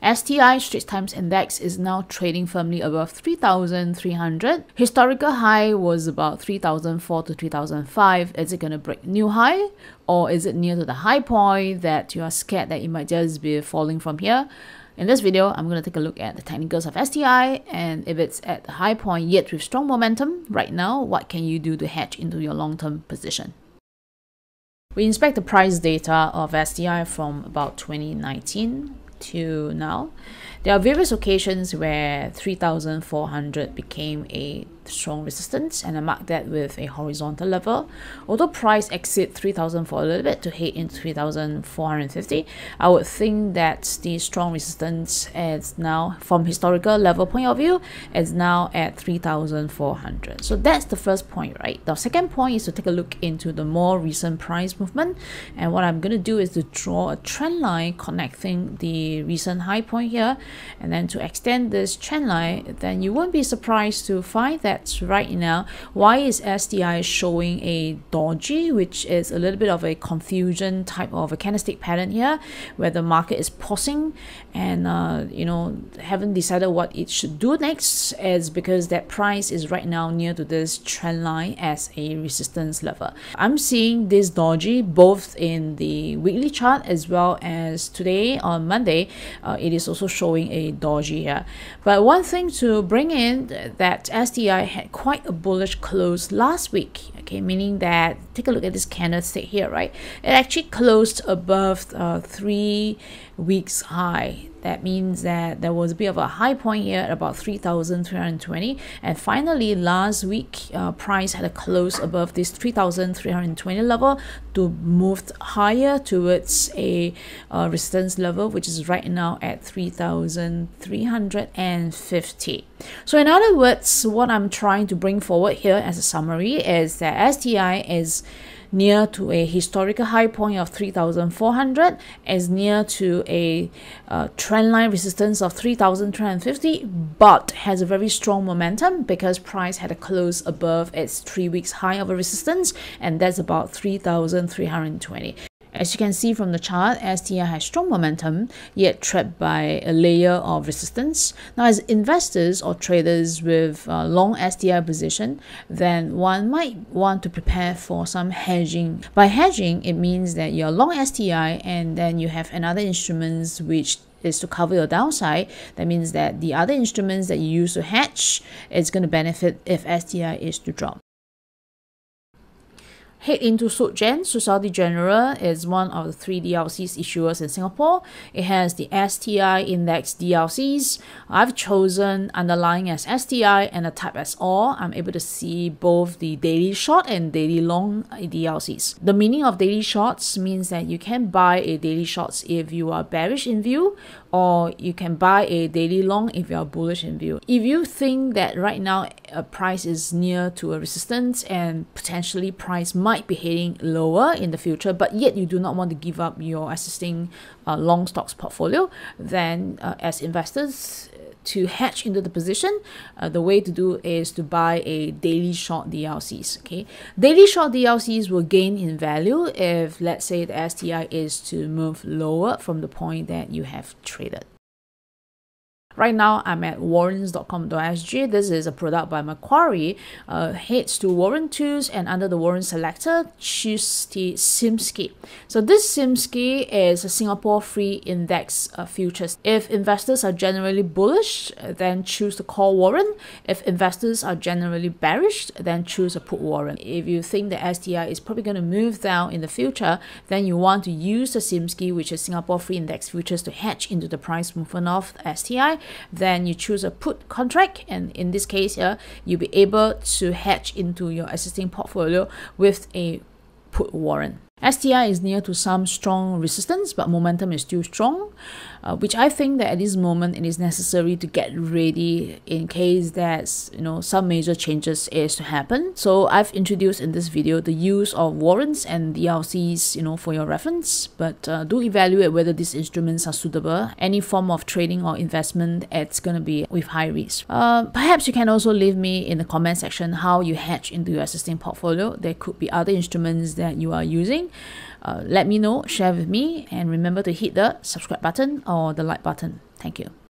STI Straits Times Index is now trading firmly above 3,300. Historical high was about 3,004 to 3,005. Is it going to break new high? Or is it near to the high point that you are scared that it might just be falling from here? In this video, I'm going to take a look at the technicals of STI, and if it's at the high point yet with strong momentum right now, what can you do to hedge into your long-term position? We inspect the price data of STI from about 2019 to now. There are various occasions where 3,400 became a strong resistance, and I marked that with a horizontal level. Although price exceed 3,000 for a little bit to head into 3,450, I would think that the strong resistance is now, from historical level point of view, is now at 3,400. So that's the first point, right? The second point is to take a look into the more recent price movement, and what I'm going to do is to draw a trend line connecting the recent high point here, and then to extend this trend line, then you won't be surprised to find that right now, why is STI showing a doji, which is a little bit of a confusion type of a candlestick pattern here, where the market is pausing and haven't decided what it should do next, is because that price is right now near to this trend line as a resistance level. I'm seeing this doji both in the weekly chart as well as today on Monday. It is also showing a doji here. But one thing to bring in that STI had quite a bullish close last week, okay, meaning that, take a look at this candlestick here, right? It actually closed above 3 weeks high. That means that there was a bit of a high point here at about 3,320, and finally last week price had a close above this 3,320 level to move higher towards a resistance level, which is right now at 3,350. So in other words, what I'm trying to bring forward here as a summary is that STI is near to a historical high point of 3,400, is near to a trend line resistance of 3,350, but has a very strong momentum because price had a close above its 3 weeks high of a resistance, and that's about 3,320. As you can see from the chart, STI has strong momentum, yet trapped by a layer of resistance. Now, as investors or traders with a long STI position, then one might want to prepare for some hedging. By hedging, it means that you're long STI and then you have another instruments which is to cover your downside. That means that the other instruments that you use to hedge is going to benefit if STI is to drop. Head into Sudgen. Society General is one of the three DLCs issuers in Singapore. It has the STI Index DLCs. I've chosen underlying as STI and the type as all. I'm able to see both the daily short and daily long DLCs. The meaning of daily shorts means that you can buy a daily shorts if you are bearish in view, or you can buy a daily long if you are bullish in view. If you think that right now a price is near to a resistance and potentially price might be heading lower in the future, but yet you do not want to give up your existing long stocks portfolio, then as investors, to hedge into the position, the way to do is to buy a daily short DLCs. Okay, daily short DLCs will gain in value if, let's say, the STI is to move lower from the point that you have traded. Right now, I'm at warrants.com.sg. This is a product by Macquarie. Heads to warrant tools, and under the warrant selector, choose the SiMSCI. So this SiMSCI is a Singapore free index futures. If investors are generally bullish, then choose the call warrant. If investors are generally bearish, then choose a put warrant. If you think the STI is probably going to move down in the future, then you want to use the SiMSCI, which is Singapore free index futures, to hedge into the price movement of the STI. Then you choose a put contract, and in this case here, you'll be able to hedge into your existing portfolio with a put warrant. STI is near to some strong resistance, but momentum is still strong, which I think that at this moment it is necessary to get ready in case that some major changes is to happen. So I've introduced in this video the use of warrants and DLCs, for your reference. But do evaluate whether these instruments are suitable. Any form of trading or investment, it's going to be with high risk. Perhaps you can also leave me in the comment section how you hedge into your existing portfolio. There could be other instruments that you are using. watching. Let me know, share with me, and remember to hit the subscribe button or the like button. Thank you.